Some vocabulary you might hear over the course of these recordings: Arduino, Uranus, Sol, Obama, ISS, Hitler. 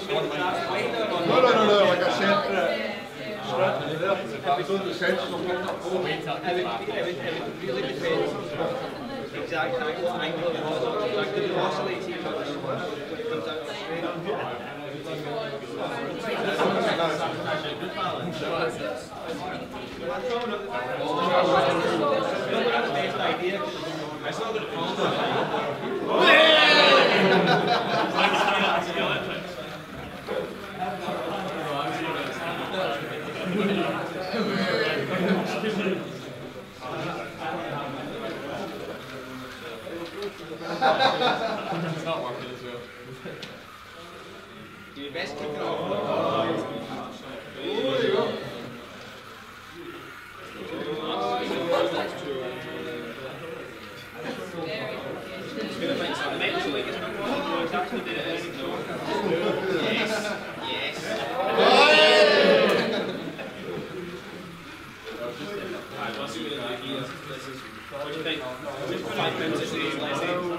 No, like I said, it's sense of it really depends exactly what angle it was, like the velocity when it comes out of the screen. It's not going to fall. It's not working as well. Do your best, kick it off. There you go. Eventually, it's not going to actually do it. Yes. Yes. Alright, let's do the ideas. What do you think? Which one I think is the last one?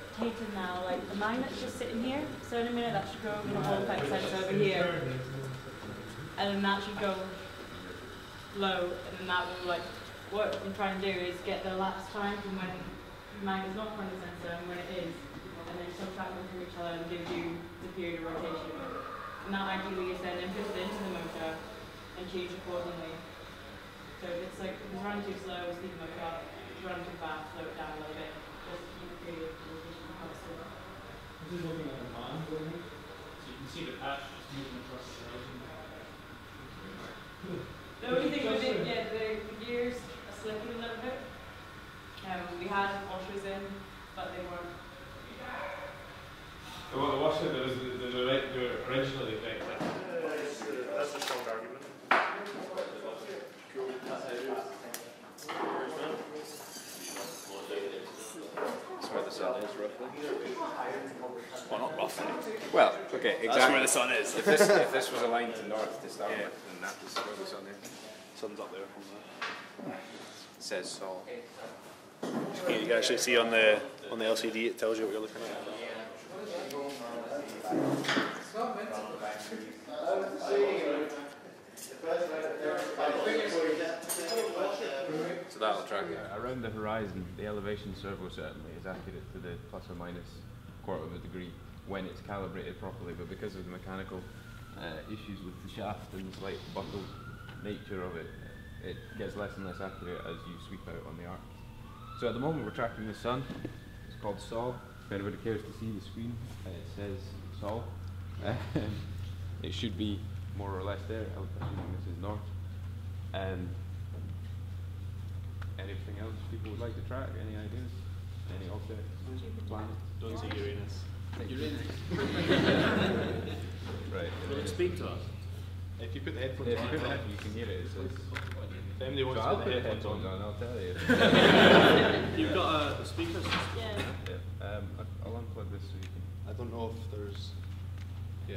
Rotated now, like the magnet's just sitting here, so in a minute that should go over the whole pipe size over here, and then that should go low, and then that will, like, what I'm trying to do is get the elapsed time from when the magnet's not from the sensor and when it is, and then subtract them from each other and give you the period of rotation, and that ideally is then inputted into the motor and changed accordingly. So if it's like, if it's running too slow, speed the motor up, if it's running too fast, slow it down a little bit. This is looking at a man going in, so you can see the patch just moving across the horizon. The only thing we did get the gears are slipping a little bit. We had washers in, but they weren't. Well, the washer, there was the originally effective. That's a strong argument. Cool. That's how it is. That's where the sun is, roughly. Well, not roughly. Well, okay, exactly. That's where the sun is. If this was aligned to north to start with, then that is where the sun is. Sun's up there from there. It says Sol. You can actually see on the LCD, it tells you what you're looking at. So that'll track it. Yeah, around the horizon, the elevation servo certainly is accurate to the plus or minus quarter of a degree when it's calibrated properly, but because of the mechanical issues with the shaft and the slight buckled nature of it, it gets less and less accurate as you sweep out on the arc. So at the moment we're tracking the sun. It's called Sol. If anybody cares to see the screen, it says Sol. It should be more or less there. I'm assuming this is north. Anything else people would like to track? Any ideas? Any objects? Planets? Don't say Uranus. Uranus. Right. Will it speak to us? If you put the headphones on, you can hear it. They want to put the headphones on, I'll tell you. You've got the speakers? Yeah. I'll unplug this so you can. I don't know if there's. Yeah.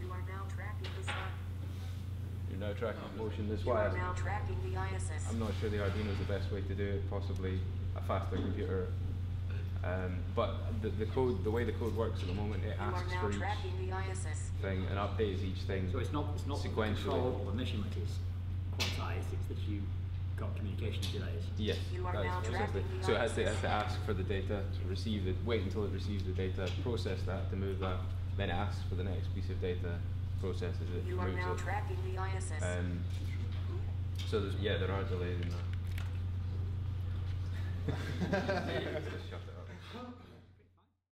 You are now tracking the sun. You're now tracking motion this wire. Now tracking the ISS. I'm not sure the Arduino is the best way to do it. Possibly a faster computer, But the way the code works at the moment, it asks for each thing and updates each thing. So it's not sequentially the mission that is quantized, it's that you got communication to that. Yes, that's exactly. So it has to ask for the data, receive it, wait until it receives the data, process that to move that, then it asks for the next piece of data, processes it, moves it. So there's, yeah, there are delays in that. Just shut it up.